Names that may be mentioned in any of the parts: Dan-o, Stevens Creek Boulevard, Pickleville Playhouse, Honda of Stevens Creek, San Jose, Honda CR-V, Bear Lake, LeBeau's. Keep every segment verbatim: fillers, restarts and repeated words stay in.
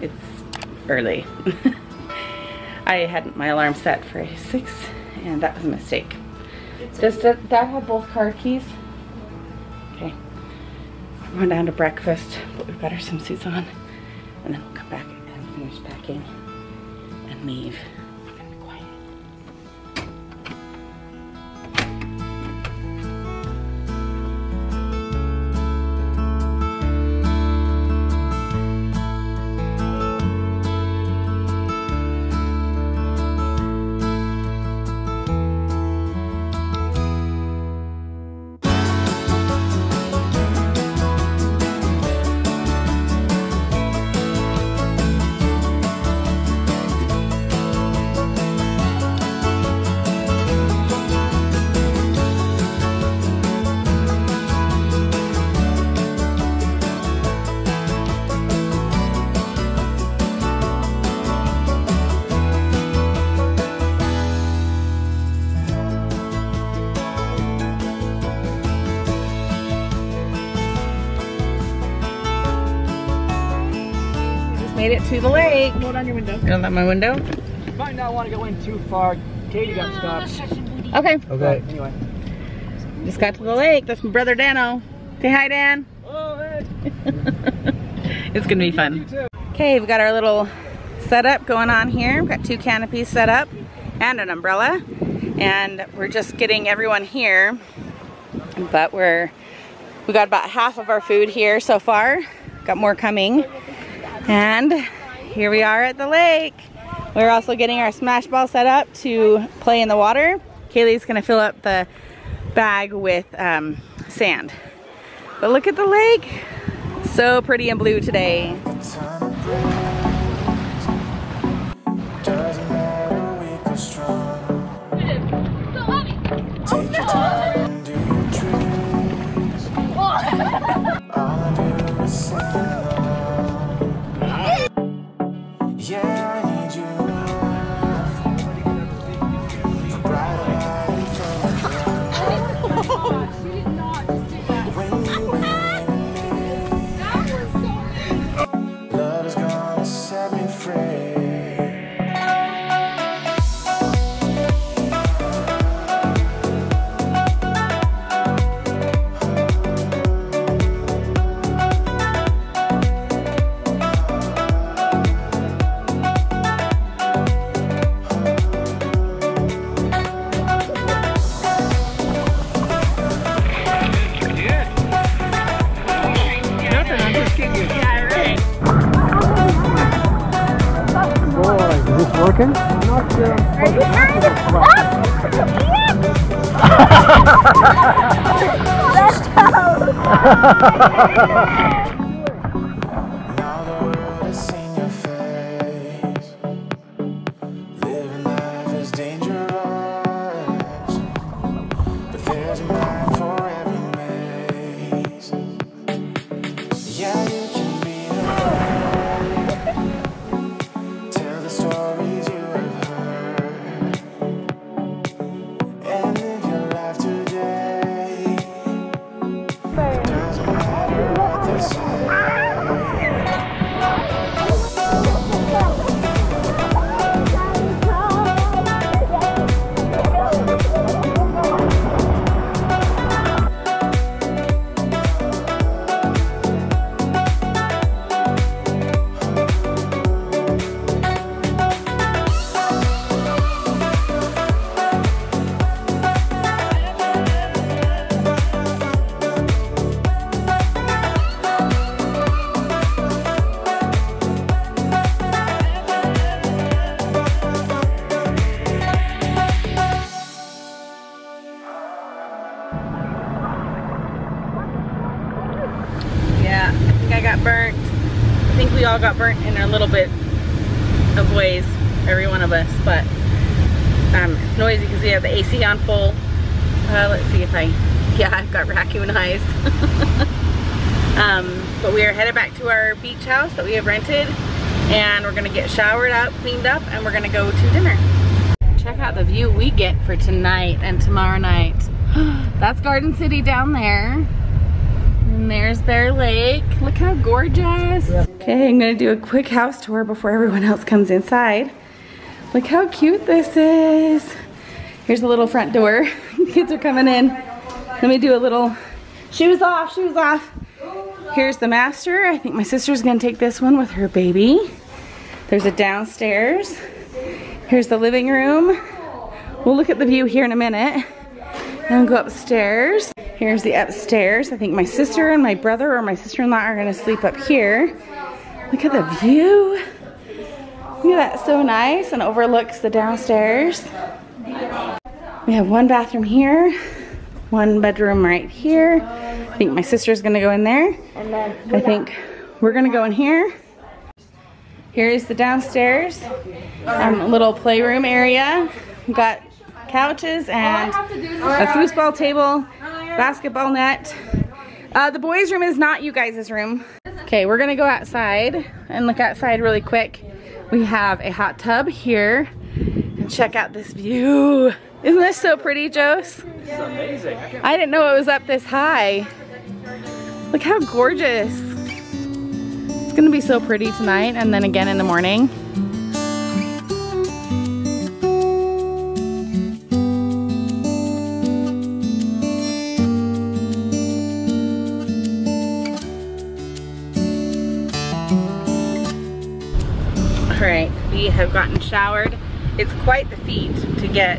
It's early. I had my alarm set for six and that was a mistake. Does that, that have both car keys? Okay. I'm going down to breakfast, but we've got our swimsuits on. And then we'll come back and finish packing and leave. Made it to the lake. Hold on your window. Hold on my window. You might not want to go in too far. Katie got stopped. Okay. Okay. Anyway. Just got to the lake. That's my brother Dan-o. Say hi, Dan. Oh, hey. It's going to be fun. Okay, we've got our little setup going on here. We've got two canopies set up and an umbrella. And we're just getting everyone here. But we're, we got about half of our food here so far. Got more coming. And here we are at the lake. We're also getting our smash ball set up to play in the water. Kaylee's gonna fill up the bag with um, sand. But look at the lake. So pretty and blue today. Got burnt in a little bit of ways, every one of us, but um, it's noisy because we have the A C on full. Uh, let's see if I, yeah, I've got raccoon eyes. um, but we are headed back to our beach house that we have rented, and we're gonna get showered up, cleaned up, and we're gonna go to dinner. Check out the view we get for tonight and tomorrow night. That's Garden City down there. And there's Bear Lake. Look how gorgeous. Okay, I'm gonna do a quick house tour before everyone else comes inside. Look how cute this is. Here's the little front door. The kids are coming in. Let me do a little, shoes off, shoes off. Here's the master. I think my sister's gonna take this one with her baby. There's a downstairs. Here's the living room. We'll look at the view here in a minute. Then go upstairs. Here's the upstairs. I think my sister and my brother or my sister-in-law are gonna sleep up here. Look at the view. Look at that, so nice, and overlooks the downstairs. We have one bathroom here, one bedroom right here. I think my sister's gonna go in there. I think we're gonna go in here. Here is the downstairs, um, little playroom area. We've got couches and a foosball table, basketball net. Uh, the boys' room is not you guys' room. Okay, we're gonna go outside and look outside really quick. We have a hot tub here, and check out this view. Isn't this so pretty, Jose? It's amazing. I didn't know it was up this high. Look how gorgeous. It's gonna be so pretty tonight and then again in the morning. Have gotten showered. It's quite the feat to get,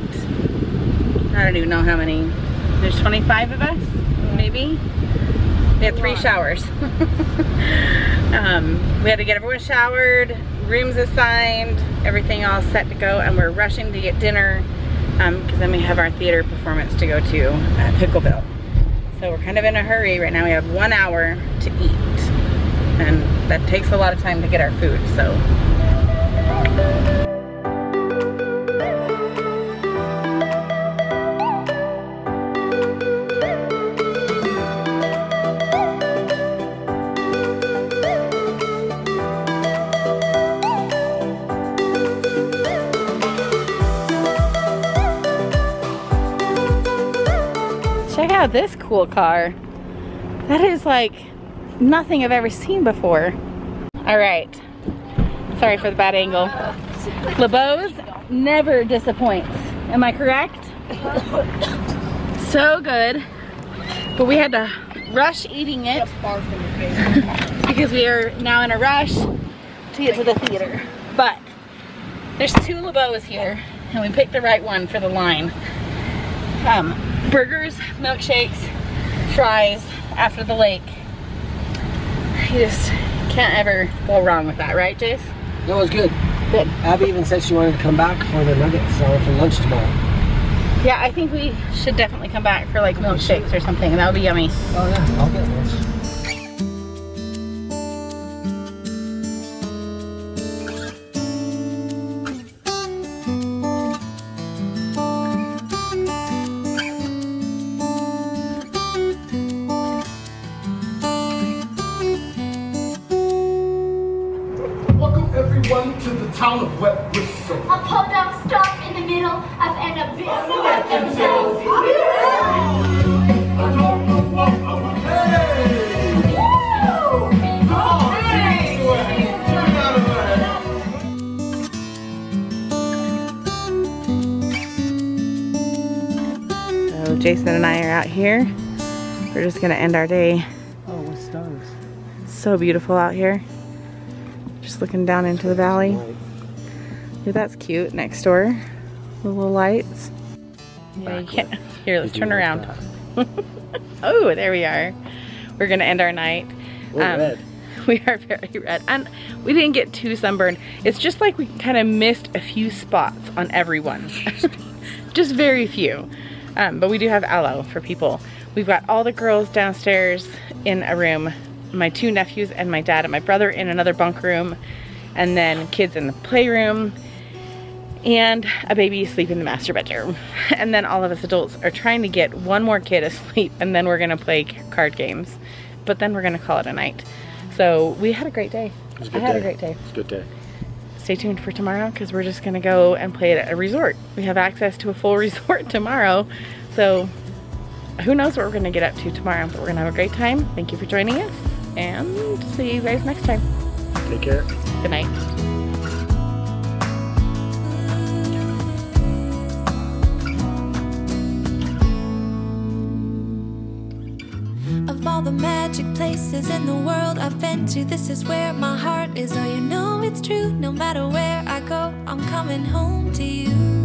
I don't even know how many, there's twenty-five of us, maybe? We had three showers. um, we had to get everyone showered, rooms assigned, everything all set to go, and we're rushing to get dinner because um, then we have our theater performance to go to at Pickleville. So we're kind of in a hurry right now. We have one hour to eat, and that takes a lot of time to get our food, so. Check out this cool car. That is like nothing I've ever seen before. All right. Sorry for the bad angle. LeBeau's never disappoints. Am I correct? So good. But we had to rush eating it because we are now in a rush to get to the theater. But there's two LeBeau's here and we picked the right one for the line. Um, burgers, milkshakes, fries after the lake. You just can't ever go wrong with that, right, Jace? It was good. Good. Abby even said she wanted to come back for the nuggets or for lunch tomorrow. Yeah, I think we should definitely come back for like milkshakes or something. That would be yummy. Oh yeah, I'll get lunch. Everyone to the town of Wet Bristol. A pub that stopped in the middle of an abyss. Let them go. I don't know what I would say. Oh, hey. So Jason and I are out here. We're just gonna end our day. Oh, what stars! So beautiful out here. Just looking down into the valley. Yeah, that's cute. Next door, the little lights. Yeah, you can't. Here, let's turn around. Oh, there we are. We're gonna end our night. We're um, red. We are very red, and we didn't get too sunburned. It's just like we kind of missed a few spots on everyone, just very few. Um, but we do have aloe for people. We've got all the girls downstairs in a room. My two nephews and my dad and my brother in another bunk room, and then kids in the playroom, and a baby asleep in the master bedroom. And then all of us adults are trying to get one more kid asleep, and then we're gonna play card games. But then we're gonna call it a night. So we had a great day. It was a good I had day. a great day. It's a good day. Stay tuned for tomorrow because we're just gonna go and play it at a resort. We have access to a full resort tomorrow, so who knows what we're going to get up to tomorrow, but we're going to have a great time. Thank you for joining us, and see you guys next time. Take care. Good night. The magic places in the world I've been to, this is where my heart is. Oh, you know it's true, no matter where I go, I'm coming home to you.